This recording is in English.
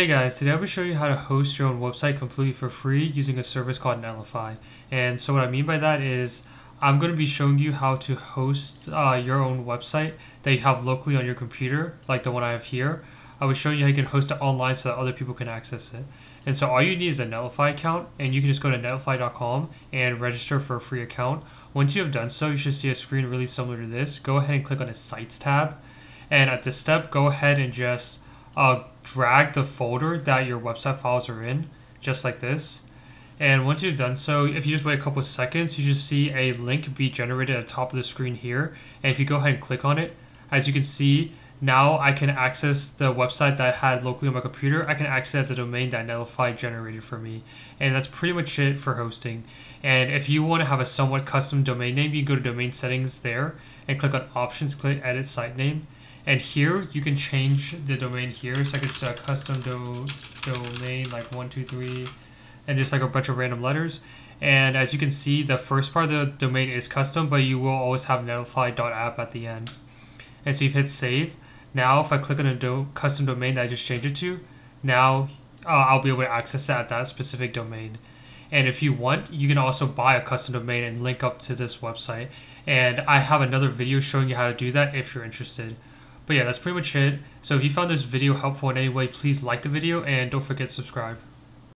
Hey guys, today I'll be showing you how to host your own website completely for free using a service called Netlify. And so what I mean by that is I'm going to be showing you how to host your own website that you have locally on your computer, like the one I have here. I will show you how you can host it online so that other people can access it. And so all you need is a Netlify account, and you can just go to netlify.com and register for a free account. Once you have done so, you should see a screen really similar to this. Go ahead and click on the Sites tab, and at this step, go ahead and just drag the folder that your website files are in, just like this. And once you've done so, if you just wait a couple of seconds, you just see a link be generated at the top of the screen here. And if you go ahead and click on it, as you can see, now I can access the website that I had locally on my computer. I can access the domain that Netlify generated for me. And that's pretty much it for hosting. And if you want to have a somewhat custom domain name, you can go to domain settings there and click on options, click edit site name. And here you can change the domain here, so I could set a custom domain like 123 and just like a bunch of random letters. And as you can see, the first part of the domain is custom, but you will always have netlify.app at the end. And so you've hit save. Now if I click on a custom domain that I just changed it to, now I'll be able to access that at that specific domain. And if you want, you can also buy a custom domain and link up to this website. And I have another video showing you how to do that if you're interested. But yeah, that's pretty much it. So if you found this video helpful in any way, please like the video and don't forget to subscribe.